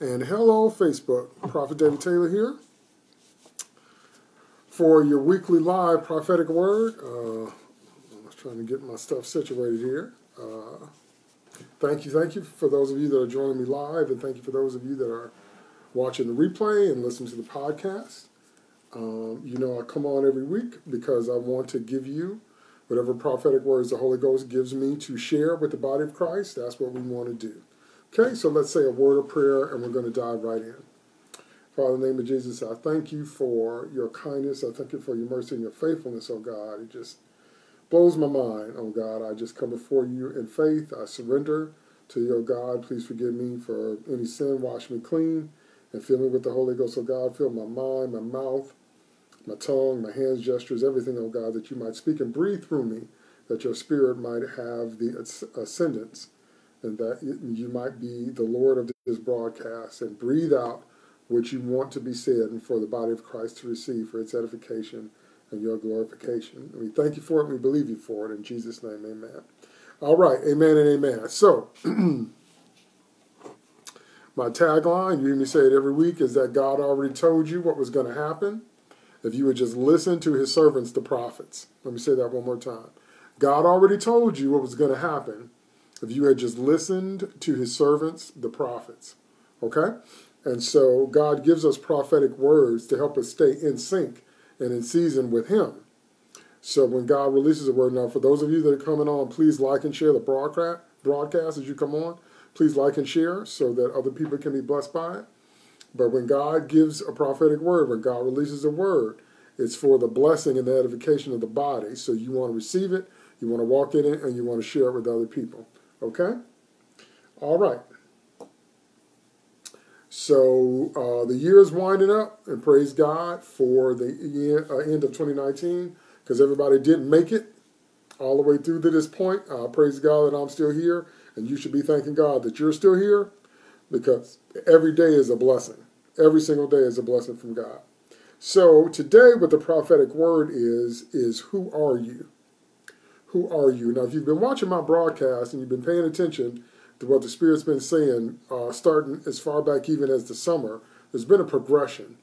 And hello, Facebook. Prophet David Taylor here for your weekly live prophetic word. I'm just trying to get my stuff situated here. Thank you for those of you that are joining me live, and thank you for those of you that are watching the replay and listening to the podcast. You know, I come on every week because I want to give you whatever prophetic words the Holy Ghost gives me to share with the body of Christ. That's what we want to do. Okay, so let's say a word of prayer, and we're going to dive right in. Father, in the name of Jesus, I thank you for your kindness. I thank you for your mercy and your faithfulness, oh God. It just blows my mind, oh God. I just come before you in faith. I surrender to you, oh God. Please forgive me for any sin. Wash me clean and fill me with the Holy Ghost, oh God. Fill my mind, my mouth, my tongue, my hands, gestures, everything, oh God, that you might speak and breathe through me, that your spirit might have the ascendance, and that you might be the Lord of this broadcast, and breathe out what you want to be said and for the body of Christ to receive for its edification and your glorification. And we thank you for it, and we believe you for it. In Jesus' name, amen. All right, amen and amen. So, my tagline, you hear me say it every week, is that God already told you what was going to happen if you would just listen to his servants, the prophets. Let me say that one more time. God already told you what was going to happen if you had just listened to his servants, the prophets, okay? And so God gives us prophetic words to help us stay in sync and in season with him. So when God releases a word, now for those of you that are coming on, please like and share the broadcast as you come on. Please like and share so that other people can be blessed by it. But when God gives a prophetic word, when God releases a word, it's for the blessing and the edification of the body. So you want to receive it, you want to walk in it, and you want to share it with other people. Okay? All right. So the year is winding up, and praise God for the end of 2019, because everybody didn't make it all the way through to this point. Praise God that I'm still here, and you should be thanking God that you're still here, because every day is a blessing. Every single day is a blessing from God. So today what the prophetic word is who are you? Who are you? Now, if you've been watching my broadcast and you've been paying attention to what the Spirit's been saying, starting as far back even as the summer, there's been a progression.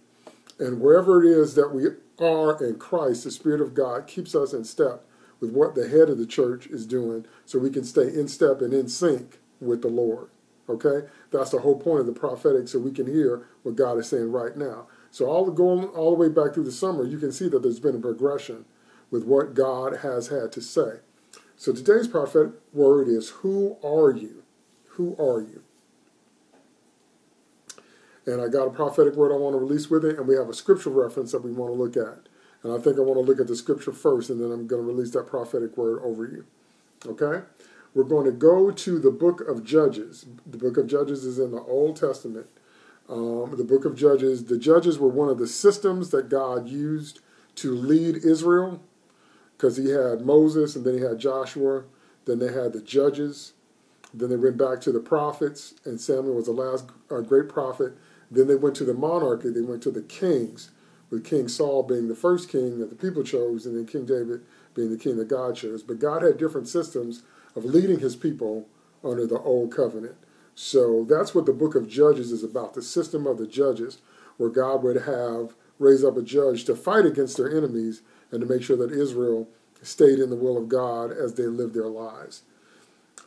And wherever it is that we are in Christ, the Spirit of God keeps us in step with what the head of the church is doing, so we can stay in step and in sync with the Lord. Okay? That's the whole point of the prophetic, so we can hear what God is saying right now. So all the way back through the summer, you can see that there's been a progression with what God has had to say. So today's prophetic word is, who are you? Who are you? And I got a prophetic word I want to release with it, and we have a scripture reference that we want to look at. And I think I want to look at the scripture first, and then I'm going to release that prophetic word over you. Okay? We're going to go to the book of Judges. The book of Judges is in the Old Testament. The book of Judges, the judges were one of the systems that God used to lead Israel, because he had Moses, and then he had Joshua, then they had the judges, then they went back to the prophets, and Samuel was the last great prophet. Then they went to the monarchy, they went to the kings, with King Saul being the first king that the people chose, and then King David being the king that God chose. But God had different systems of leading his people under the old covenant. So that's what the book of Judges is about, the system of the judges, where God would have raised up a judge to fight against their enemies, and to make sure that Israel stayed in the will of God as they lived their lives.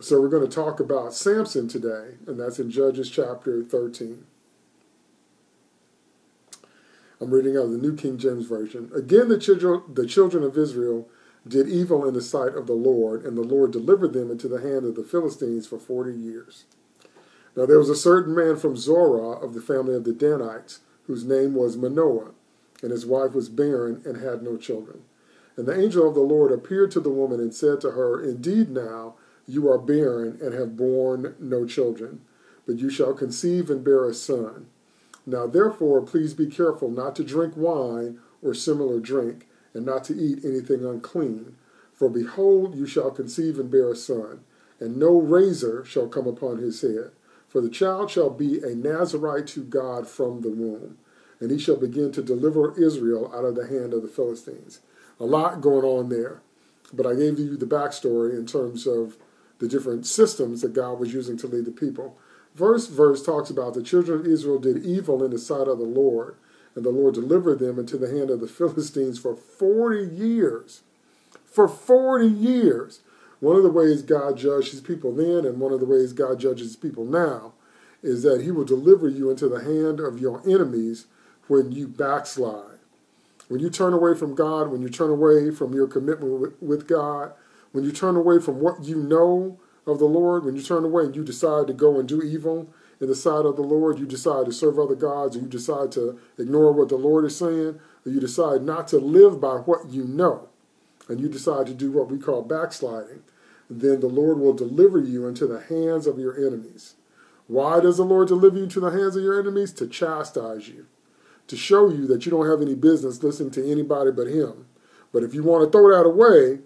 So we're going to talk about Samson today, and that's in Judges chapter 13. I'm reading out of the New King James Version. Again, the children of Israel did evil in the sight of the Lord, and the Lord delivered them into the hand of the Philistines for 40 years. Now there was a certain man from Zorah of the family of the Danites, whose name was Manoah, and his wife was barren and had no children. And the angel of the Lord appeared to the woman and said to her, "Indeed now you are barren and have borne no children, but you shall conceive and bear a son. Now therefore please be careful not to drink wine or similar drink, and not to eat anything unclean. For behold, you shall conceive and bear a son, and no razor shall come upon his head. For the child shall be a Nazirite to God from the womb, and he shall begin to deliver Israel out of the hand of the Philistines." A lot going on there, but I gave you the backstory in terms of the different systems that God was using to lead the people. first verse talks about the children of Israel did evil in the sight of the Lord, and the Lord delivered them into the hand of the Philistines for 40 years. For 40 years. One of the ways God judged his people then, and one of the ways God judges his people now, is that he will deliver you into the hand of your enemies when you backslide. When you turn away from God, when you turn away from your commitment with God, when you turn away from what you know of the Lord, when you turn away and you decide to go and do evil in the sight of the Lord, you decide to serve other gods, or you decide to ignore what the Lord is saying, or you decide not to live by what you know, and you decide to do what we call backsliding, then the Lord will deliver you into the hands of your enemies. Why does the Lord deliver you into the hands of your enemies? To chastise you, to show you that you don't have any business listening to anybody but him. But if you want to throw that away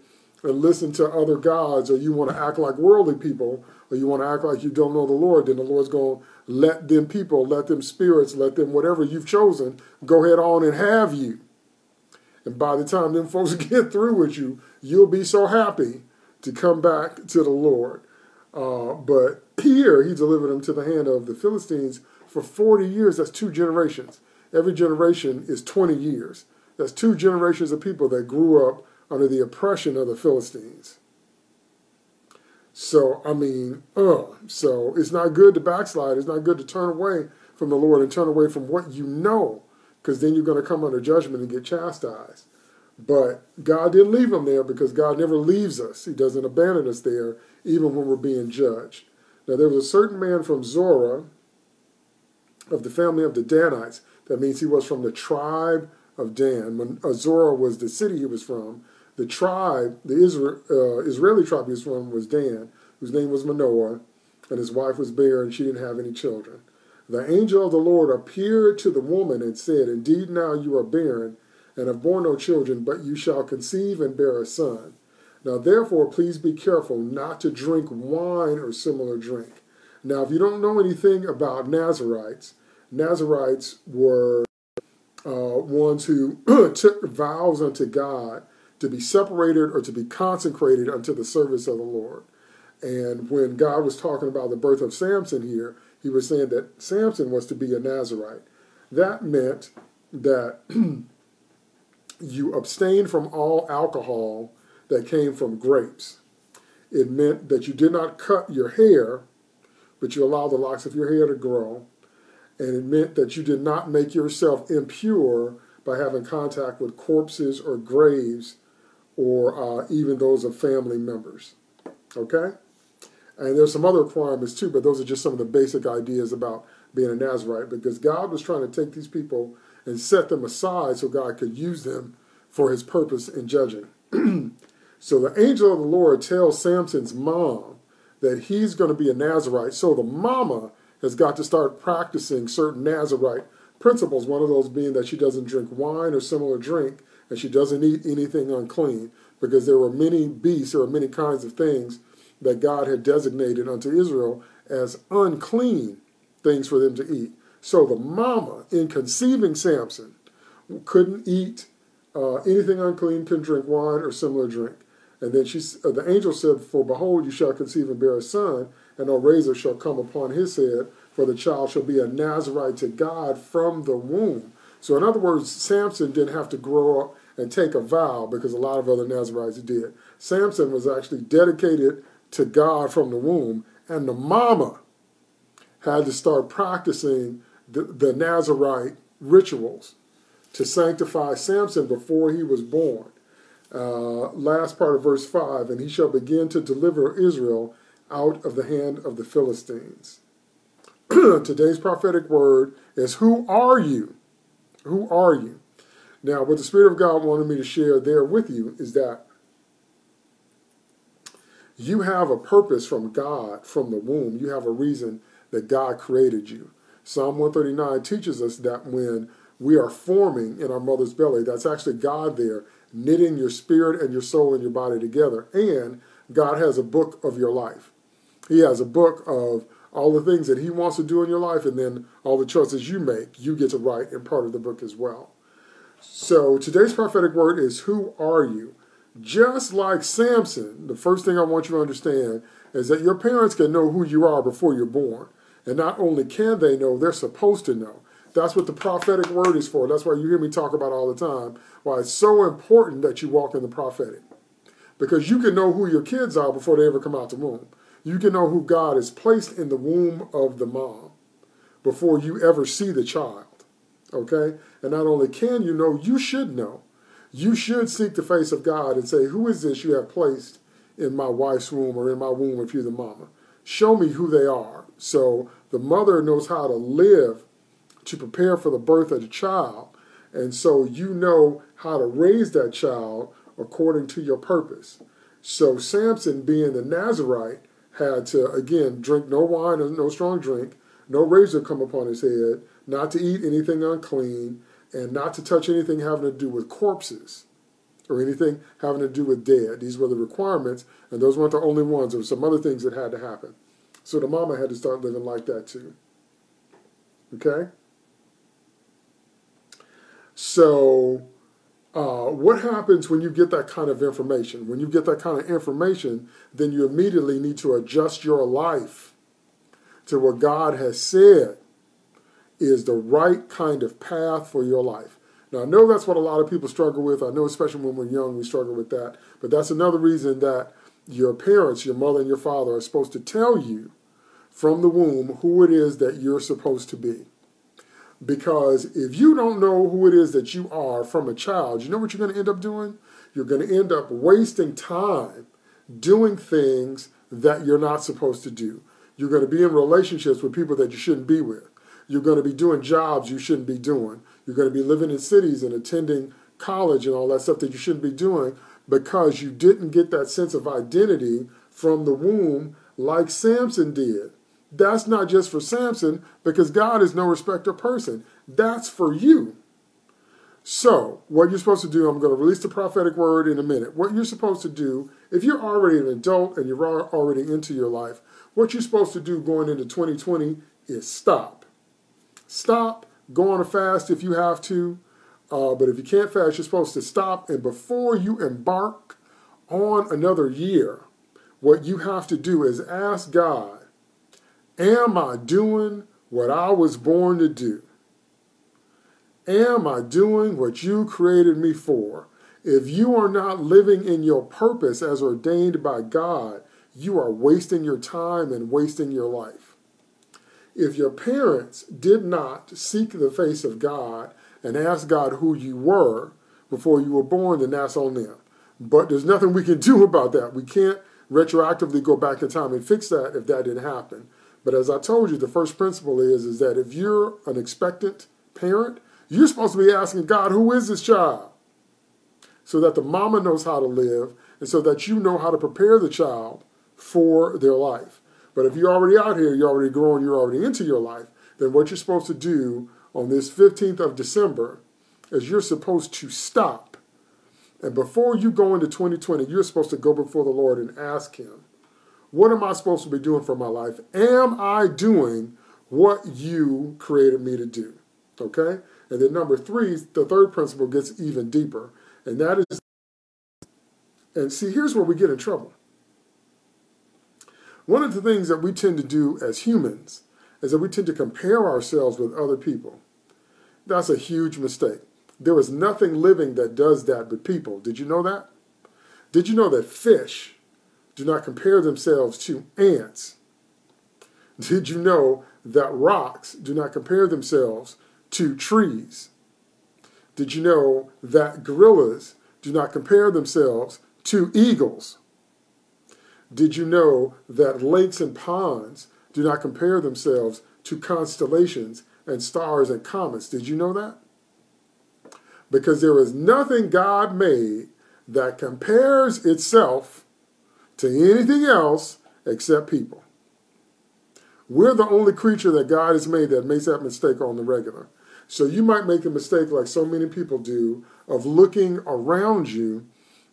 and listen to other gods, or you want to act like worldly people, or you want to act like you don't know the Lord, then the Lord's going to let them people, let them spirits, let them whatever you've chosen, go ahead on and have you. And by the time them folks get through with you, you'll be so happy to come back to the Lord. But here, he delivered them to the hand of the Philistines for 40 years. That's 2 generations. Every generation is 20 years. That's 2 generations of people that grew up under the oppression of the Philistines. So, so it's not good to backslide. It's not good to turn away from the Lord and turn away from what you know, because then you're going to come under judgment and get chastised. But God didn't leave them there, because God never leaves us. He doesn't abandon us there, even when we're being judged. Now, there was a certain man from Zorah of the family of the Danites. That means he was from the tribe of Dan. When Zorah was the city he was from, the tribe, the Israeli tribe he was from was Dan, whose name was Manoah, and his wife was barren. She didn't have any children. The angel of the Lord appeared to the woman and said, "Indeed, now you are barren and have borne no children, but you shall conceive and bear a son. Now, therefore, please be careful not to drink wine or similar drink." Now, if you don't know anything about Nazarites, Nazarites were ones who took vows unto God to be separated or to be consecrated unto the service of the Lord. And when God was talking about the birth of Samson here, he was saying that Samson was to be a Nazarite. That meant that you abstained from all alcohol that came from grapes. It meant that you did not cut your hair, but you allowed the locks of your hair to grow. And it meant that you did not make yourself impure by having contact with corpses or graves or even those of family members. Okay? And there's some other requirements too, but those are just some of the basic ideas about being a Nazarite, because God was trying to take these people and set them aside so God could use them for his purpose in judging. So the angel of the Lord tells Samson's mom that he's going to be a Nazarite. So the mama has got to start practicing certain Nazarite principles, one of those being that she doesn't drink wine or similar drink, and she doesn't eat anything unclean, because there were many beasts, there were many kinds of things that God had designated unto Israel as unclean things for them to eat. So the mama, in conceiving Samson, couldn't eat anything unclean, couldn't drink wine or similar drink. And then the angel said, "For behold, you shall conceive and bear a son, and no razor shall come upon his head, for the child shall be a Nazarite to God from the womb." So in other words, Samson didn't have to grow up and take a vow, because a lot of other Nazarites did. Samson was actually dedicated to God from the womb, and the mama had to start practicing the Nazarite rituals to sanctify Samson before he was born. Last part of verse 5, "And he shall begin to deliver Israel out of the hand of the Philistines." Today's prophetic word is, who are you? Who are you? Now, what the Spirit of God wanted me to share there with you is that you have a purpose from God from the womb. You have a reason that God created you. Psalm 139 teaches us that when we are forming in our mother's belly, that's actually God there, knitting your spirit and your soul and your body together. And God has a book of your life. He has a book of all the things that he wants to do in your life, and then all the choices you make, you get to write in part of the book as well. So today's prophetic word is, who are you? Just like Samson, the first thing I want you to understand is that your parents can know who you are before you're born. And not only can they know, they're supposed to know. That's what the prophetic word is for. That's why you hear me talk about all the time, why it's so important that you walk in the prophetic. Because you can know who your kids are before they ever come out the womb. You can know who God has placed in the womb of the mom before you ever see the child. Okay? And not only can you know, you should know. You should seek the face of God and say, who is this you have placed in my wife's womb or in my womb if you're the mama? Show me who they are. So the mother knows how to live to prepare for the birth of the child. And so you know how to raise that child according to your purpose. So Samson, being the Nazirite, had to, again, drink no wine, no strong drink, no razor come upon his head, not to eat anything unclean, and not to touch anything having to do with corpses or anything having to do with dead. These were the requirements, and those weren't the only ones. There were some other things that had to happen. So the mama had to start living like that too. Okay? So what happens when you get that kind of information? When you get that kind of information, then you immediately need to adjust your life to what God has said is the right kind of path for your life. Now, I know that's what a lot of people struggle with. I know especially when we're young, we struggle with that. But that's another reason that your parents, your mother and your father, are supposed to tell you from the womb who it is that you're supposed to be. Because if you don't know who it is that you are from a child, you know what you're going to end up doing? You're going to end up wasting time doing things that you're not supposed to do. You're going to be in relationships with people that you shouldn't be with. You're going to be doing jobs you shouldn't be doing. You're going to be living in cities and attending college and all that stuff that you shouldn't be doing because you didn't get that sense of identity from the womb like Samson did. That's not just for Samson, because God is no respecter of person. That's for you. So what you're supposed to do, I'm going to release the prophetic word in a minute. What you're supposed to do, if you're already an adult and you're already into your life, what you're supposed to do going into 2020 is stop. Stop, go on a fast if you have to. But if you can't fast, you're supposed to stop. And before you embark on another year, what you have to do is ask God, am I doing what I was born to do? Am I doing what you created me for? If you are not living in your purpose as ordained by God, you are wasting your time and wasting your life. If your parents did not seek the face of God and ask God who you were before you were born, then that's on them. But there's nothing we can do about that. We can't retroactively go back in time and fix that if that didn't happen. But as I told you, the first principle is that if you're an expectant parent, you're supposed to be asking God, who is this child? So that the mama knows how to live and so that you know how to prepare the child for their life. But if you're already out here, you're already growing, you're already into your life, then what you're supposed to do on this 15th of December is you're supposed to stop. And before you go into 2020, you're supposed to go before the Lord and ask him, what am I supposed to be doing for my life? Am I doing what you created me to do? Okay? And then number three, the third principle gets even deeper. And that is, and see, here's where we get in trouble. One of the things that we tend to do as humans is that we tend to compare ourselves with other people. That's a huge mistake. There is nothing living that does that but people. Did you know that? Did you know that fish do not compare themselves to ants? Did you know that rocks do not compare themselves to trees? Did you know that gorillas do not compare themselves to eagles? Did you know that lakes and ponds do not compare themselves to constellations and stars and comets? Did you know that? Because there is nothing God made that compares itself to anything else except people. We're the only creature that God has made that makes that mistake on the regular. So you might make a mistake like so many people do of looking around you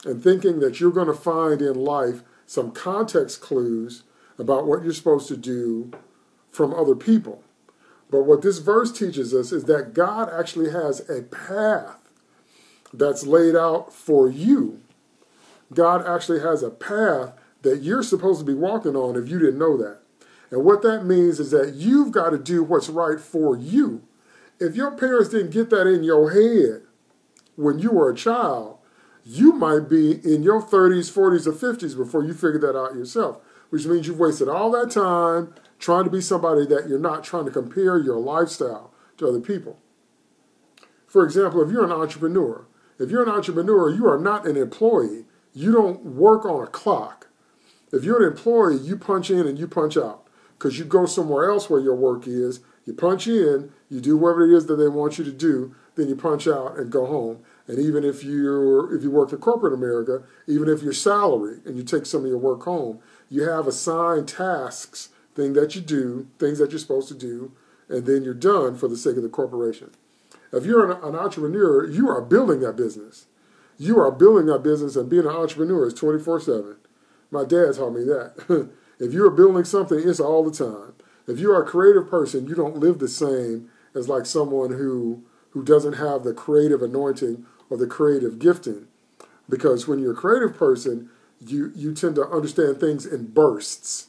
and thinking that you're going to find in life some context clues about what you're supposed to do from other people. But what this verse teaches us is that God actually has a path that's laid out for you. God actually has a path that you're supposed to be walking on if you didn't know that. And what that means is that you've got to do what's right for you. If your parents didn't get that in your head when you were a child, you might be in your 30s, 40s, or 50s before you figure that out yourself, which means you've wasted all that time trying to be somebody that you're not, trying to compare your lifestyle to other people. For example, if you're an entrepreneur, you are not an employee. You don't work on a clock. If you're an employee, you punch in and you punch out because you go somewhere else where your work is. You punch in, you do whatever it is that they want you to do, then you punch out and go home. And even if you work in corporate America, even if you're salaried and you take some of your work home, you have assigned tasks, things that you do, things that you're supposed to do, and then you're done for the sake of the corporation. If you're an entrepreneur, you are building that business. You are building that business, and being an entrepreneur is 24/7. My dad taught me that. If you're building something, it's all the time. If you are a creative person, you don't live the same as like someone who doesn't have the creative anointing or the creative gifting. Because when you're a creative person, you tend to understand things in bursts.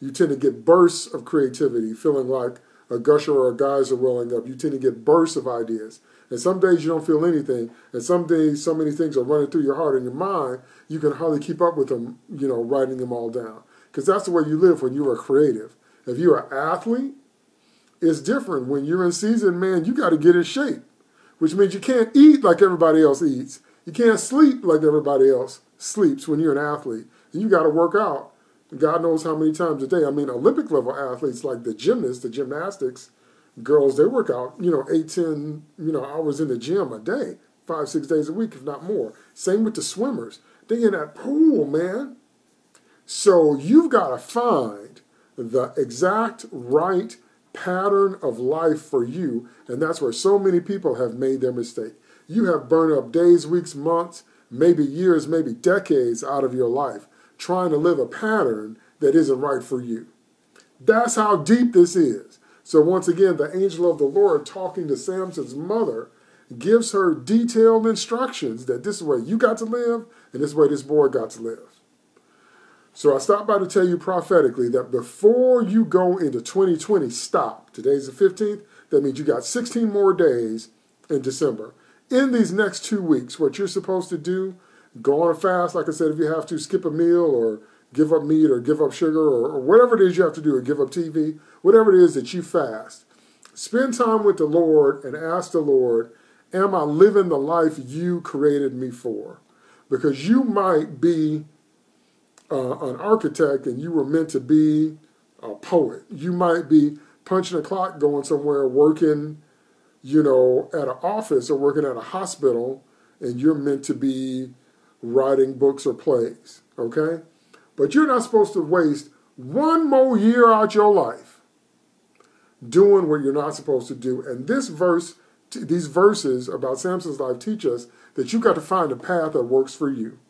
You tend to get bursts of creativity, feeling like a gusher or a geyser rolling up. You tend to get bursts of ideas. And some days you don't feel anything. And some days so many things are running through your heart and your mind, you can hardly keep up with them, you know, writing them all down. Because that's the way you live when you are creative. If you're an athlete, it's different. When you're in season, man, you got to get in shape, which means you can't eat like everybody else eats. You can't sleep like everybody else sleeps when you're an athlete. And you got to work out. God knows how many times a day. I mean, Olympic level athletes like the gymnasts, the gymnastics girls, they work out, 8, 10, hours in the gym a day, 5, 6 days a week, if not more. Same with the swimmers. They in that pool, man. So you've got to find the exact right pattern of life for you, and that's where so many people have made their mistake. You have burned up days, weeks, months, maybe years, maybe decades out of your life trying to live a pattern that isn't right for you. That's how deep this is. So once again, the angel of the Lord talking to Samson's mother gives her detailed instructions that this is where you got to live and this is where this boy got to live. So I stopped by to tell you prophetically that before you go into 2020, stop. Today's the 15th. That means you got 16 more days in December. In these next 2 weeks, what you're supposed to do, go on a fast. Like I said, if you have to, skip a meal or give up meat or give up sugar or whatever it is you have to do, or give up TV, whatever it is that you fast. Spend time with the Lord and ask the Lord, am I living the life you created me for? Because you might be an architect and you were meant to be a poet. You might be punching a clock, going somewhere, working, at an office or working at a hospital, and you're meant to be writing books or plays, okay? But you're not supposed to waste one more year out your life doing what you're not supposed to do. And this verse, these verses about Samson's life teach us that you've got to find a path that works for you.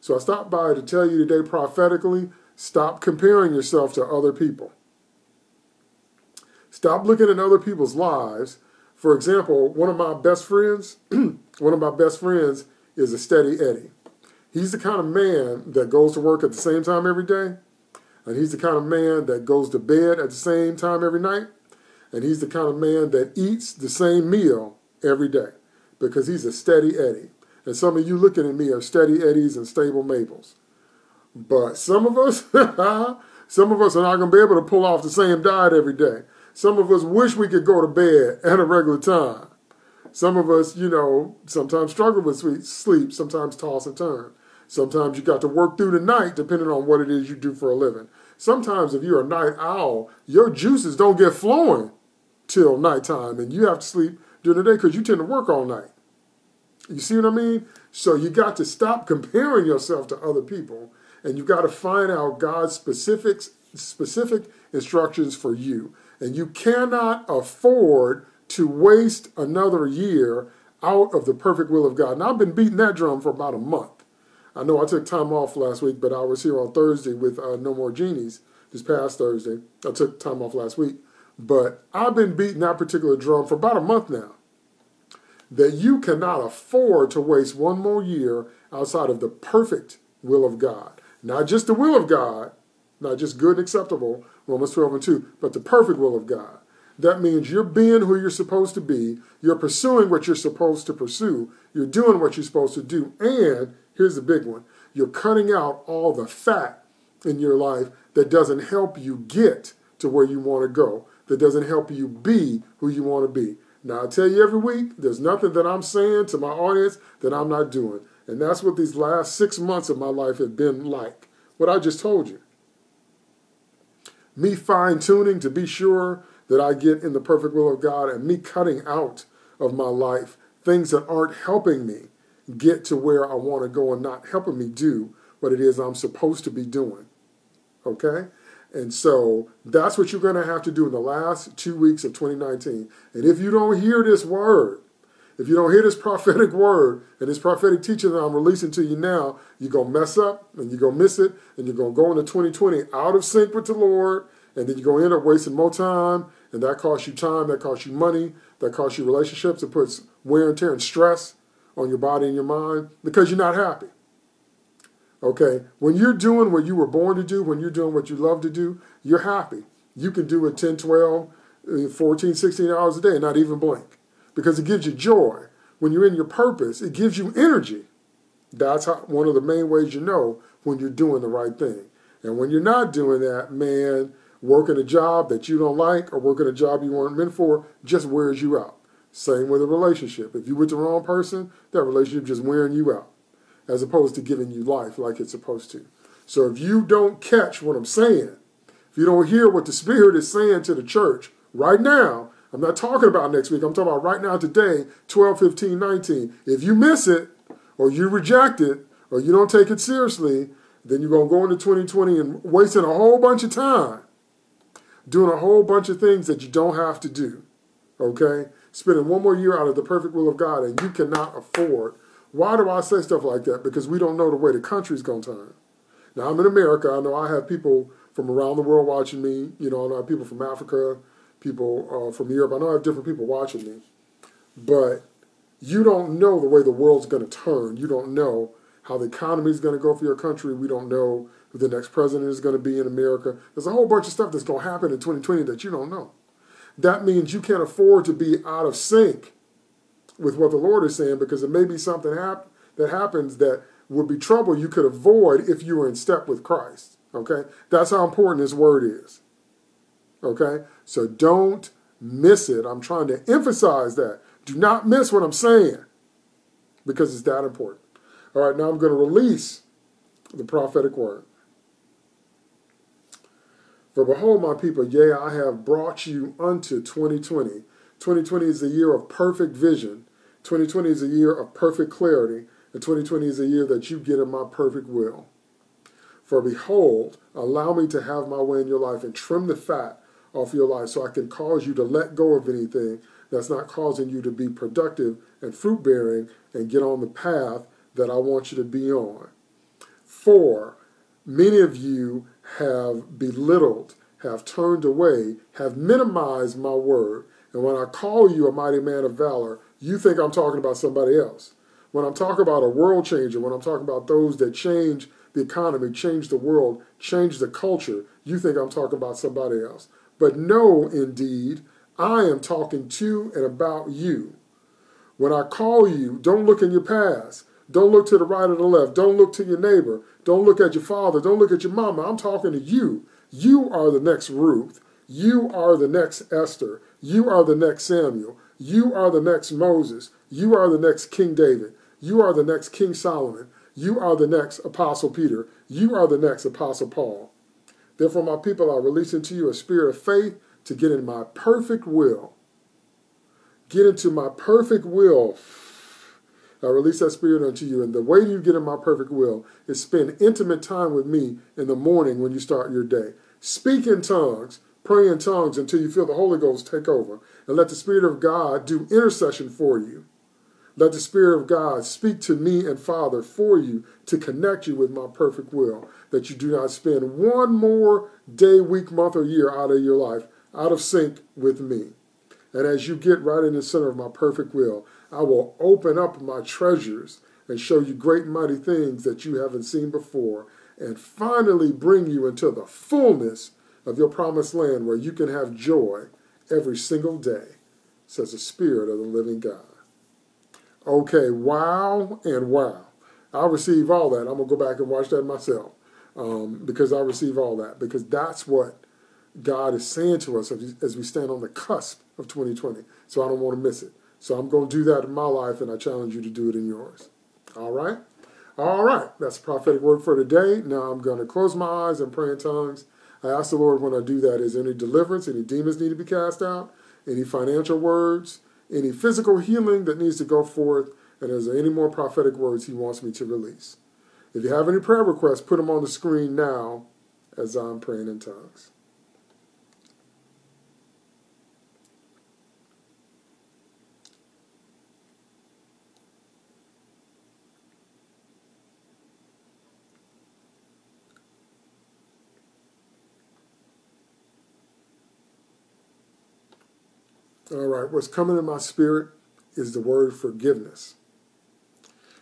So I stopped by to tell you today prophetically, stop comparing yourself to other people. Stop looking at other people's lives. For example, one of my best friends is a Steady Eddie. He's the kind of man that goes to work at the same time every day. And he's the kind of man that goes to bed at the same time every night. And he's the kind of man that eats the same meal every day because he's a Steady Eddie. And some of you looking at me are Steady Eddies and Stable Mabels. But some of us are not going to be able to pull off the same diet every day. Some of us wish we could go to bed at a regular time. Some of us, sometimes struggle with sleep, sometimes toss and turn. Sometimes you got to work through the night depending on what it is you do for a living. Sometimes if you're a night owl, your juices don't get flowing till nighttime and you have to sleep during the day because you tend to work all night. You see what I mean? So you got to stop comparing yourself to other people, and you got to find out God's specific instructions for you. And you cannot afford to waste another year out of the perfect will of God. And I've been beating that drum for about a month. I know I took time off last week, but I was here on Thursday with No More Genies this past Thursday. I took time off last week, but I've been beating that particular drum for about a month now, that you cannot afford to waste one more year outside of the perfect will of God. Not just the will of God, not just good and acceptable, Romans 12:2, but the perfect will of God. That means you're being who you're supposed to be. You're pursuing what you're supposed to pursue. You're doing what you're supposed to do. And here's the big one. You're cutting out all the fat in your life that doesn't help you get to where you want to go, that doesn't help you be who you want to be. Now, I tell you every week, there's nothing that I'm saying to my audience that I'm not doing. And that's what these last 6 months of my life have been like. What I just told you. Me fine-tuning to be sure that I get in the perfect will of God, and me cutting out of my life things that aren't helping me get to where I want to go and not helping me do what it is I'm supposed to be doing. Okay? And so that's what you're going to have to do in the last 2 weeks of 2019. And if you don't hear this word, if you don't hear this prophetic word and this prophetic teaching that I'm releasing to you now, you're going to mess up and you're going to miss it. And you're going to go into 2020 out of sync with the Lord. And then you're going to end up wasting more time. And that costs you time. That costs you money. That costs you relationships. It puts wear and tear and stress on your body and your mind because you're not happy. Okay, when you're doing what you were born to do, when you're doing what you love to do, you're happy. You can do it 10, 12, 14, 16 hours a day and not even blink because it gives you joy. When you're in your purpose, it gives you energy. That's how, one of the main ways you know when you're doing the right thing. And when you're not doing that, man, working a job that you don't like or working a job you weren't meant for just wears you out. Same with a relationship. If you're with the wrong person, that relationship just wearing you out, as opposed to giving you life like it's supposed to. So if you don't catch what I'm saying, if you don't hear what the Spirit is saying to the church right now, I'm not talking about next week, I'm talking about right now today, 12, 15, 19. If you miss it, or you reject it, or you don't take it seriously, then you're going to go into 2020 and wasting a whole bunch of time doing a whole bunch of things that you don't have to do, okay? Spending one more year out of the perfect will of God, and you cannot afford. Why do I say stuff like that? Because we don't know the way the country's going to turn. Now, I'm in America. I know I have people from around the world watching me. You know, I have people from Africa, people from Europe. I know I have different people watching me. But you don't know the way the world's going to turn. You don't know how the economy's going to go for your country. We don't know who the next president is going to be in America. There's a whole bunch of stuff that's going to happen in 2020 that you don't know. That means you can't afford to be out of sync with what the Lord is saying, because it may be something that happens that would be trouble you could avoid if you were in step with Christ, okay? That's how important this word is, okay? So don't miss it. I'm trying to emphasize that. Do not miss what I'm saying, because it's that important. All right, now I'm going to release the prophetic word. For behold, my people, yea, I have brought you unto 2020. 2020 is a year of perfect vision. 2020 is a year of perfect clarity. And 2020 is a year that you get in my perfect will. For behold, allow me to have my way in your life and trim the fat off your life so I can cause you to let go of anything that's not causing you to be productive and fruit-bearing and get on the path that I want you to be on. For many of you have belittled, have turned away, have minimized my word. And when I call you a mighty man of valor, you think I'm talking about somebody else. When I'm talking about a world changer, when I'm talking about those that change the economy, change the world, change the culture, you think I'm talking about somebody else. But no, indeed, I am talking to and about you. When I call you, don't look in your past. Don't look to the right or the left. Don't look to your neighbor. Don't look at your father. Don't look at your mama. I'm talking to you. You are the next Ruth. You are the next Esther. You are the next Samuel. You are the next Moses. You are the next King David. You are the next King Solomon. You are the next Apostle Peter. You are the next Apostle Paul. Therefore, my people, I release into you a spirit of faith to get in my perfect will. Get into my perfect will. I release that spirit unto you. And the way you get in my perfect will is spend intimate time with me in the morning when you start your day. Speak in tongues. Pray in tongues until you feel the Holy Ghost take over. And let the Spirit of God do intercession for you. Let the Spirit of God speak to me and Father for you to connect you with my perfect will. That you do not spend one more day, week, month, or year out of your life, out of sync with me. And as you get right in the center of my perfect will, I will open up my treasures and show you great and mighty things that you haven't seen before. And finally bring you into the fullness of your promised land where you can have joy every single day, says the Spirit of the living God. Okay, wow and wow. I receive all that. I'm going to go back and watch that myself because I receive all that, because that's what God is saying to us as we stand on the cusp of 2020. So I don't want to miss it. So I'm going to do that in my life, and I challenge you to do it in yours. All right? All right. That's a prophetic word for today. Now I'm going to close my eyes and pray in tongues. I ask the Lord when I do that, is there any deliverance, any demons need to be cast out, any financial words, any physical healing that needs to go forth, and is there any more prophetic words he wants me to release? If you have any prayer requests, put them on the screen now as I'm praying in tongues. All right, what's coming in my spirit is the word forgiveness.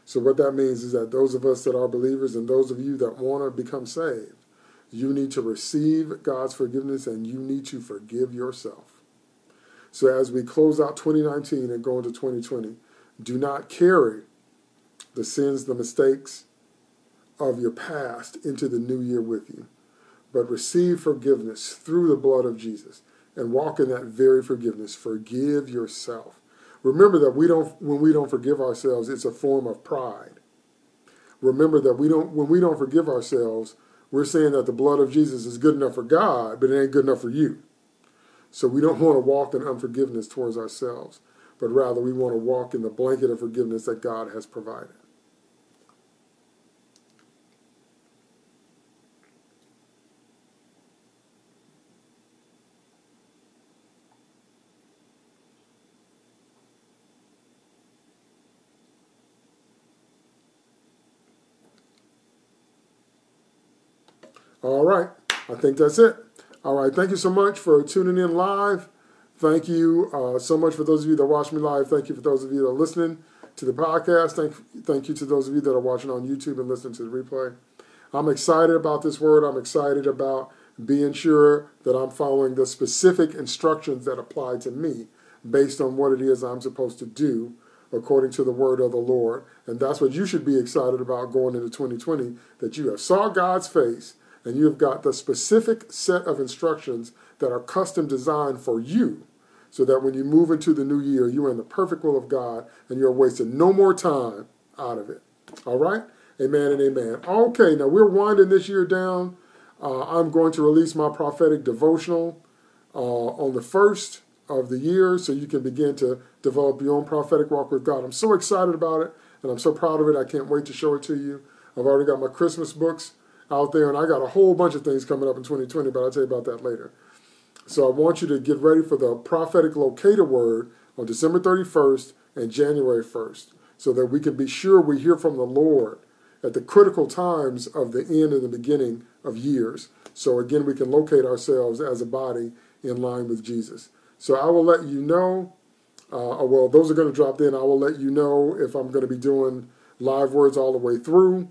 So what that means is that those of us that are believers and those of you that want to become saved, you need to receive God's forgiveness and you need to forgive yourself. So as we close out 2019 and go into 2020, do not carry the sins, the mistakes of your past into the new year with you, but receive forgiveness through the blood of Jesus. And walk in that very forgiveness. Forgive yourself. Remember that when we don't forgive ourselves, it's a form of pride. Remember that when we don't forgive ourselves, we're saying that the blood of Jesus is good enough for God, but it ain't good enough for you. So we don't want to walk in unforgiveness towards ourselves, but rather we want to walk in the blanket of forgiveness that God has provided. All right, I think that's it. All right, thank you so much for tuning in live. Thank you so much for those of you that watch me live. Thank you for those of you that are listening to the podcast. Thank you to those of you that are watching on YouTube and listening to the replay. I'm excited about this word. I'm excited about being sure that I'm following the specific instructions that apply to me based on what it is I'm supposed to do according to the word of the Lord. And that's what you should be excited about going into 2020, that you have saw God's face, and you've got the specific set of instructions that are custom designed for you so that when you move into the new year, you're in the perfect will of God and you're wasting no more time out of it. All right? Amen and amen. Okay, now we're winding this year down. I'm going to release my prophetic devotional on the 1st of the year so you can begin to develop your own prophetic walk with God. I'm so excited about it and I'm so proud of it. I can't wait to show it to you. I've already got my Christmas books out there, and I got a whole bunch of things coming up in 2020, but I'll tell you about that later. So I want you to get ready for the prophetic locator word on December 31st and January 1st so that we can be sure we hear from the Lord at the critical times of the end and the beginning of years. So again, we can locate ourselves as a body in line with Jesus. So I will let you know, well, those are going to drop in. I will let you know if I'm going to be doing live words all the way through,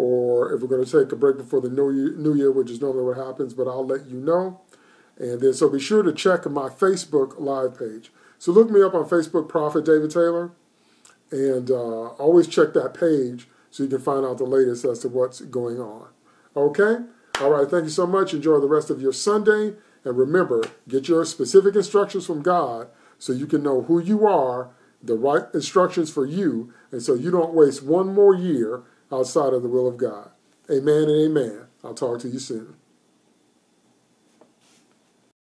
or if we're going to take a break before the new year, which is normally what happens, but I'll let you know. And then, so be sure to check my Facebook live page. So look me up on Facebook, Prophet David Taylor, and always check that page so you can find out the latest as to what's going on. Okay? All right, thank you so much. Enjoy the rest of your Sunday. And remember, get your specific instructions from God so you can know who you are, the right instructions for you, and so you don't waste one more year outside of the will of God. Amen and amen. I'll talk to you soon.